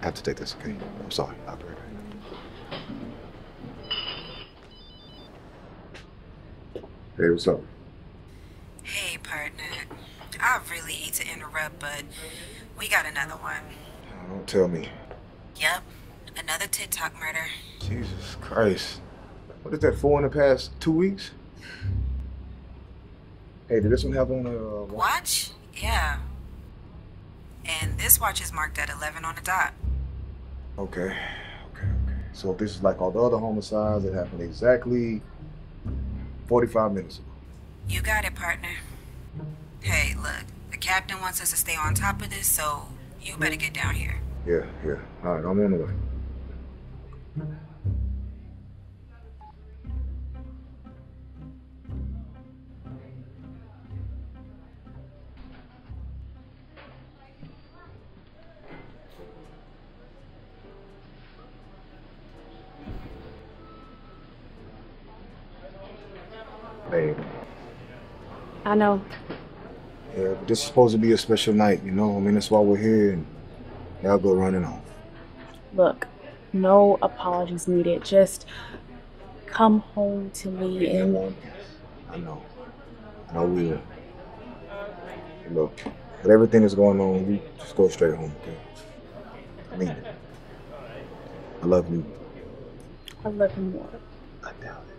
I have to take this, okay? I'm sorry, I'll be right back. Hey, what's up? Hey, partner. I really hate to interrupt, but we got another one. Don't tell me. Yep, another TikTok murder. Jesus Christ. What is that, 4 in the past 2 weeks? Hey, did this one have on a watch? Watch? Yeah. And this watch is marked at 11 on the dot. Okay. So if this is like all the other homicides, it happened exactly 45 minutes ago. You got it, partner. Hey, look, the captain wants us to stay on top of this, so you better get down here. Yeah. All right, I'm on the way. Hey. I know. Yeah, but this is supposed to be a special night, you know? I mean, that's why we're here, and y'all go running off. Look, no apologies needed. Just come home to me and... I know we will. Look, with everything that's going on, we just go straight home, okay? I mean, I love you. I love you more. I doubt it.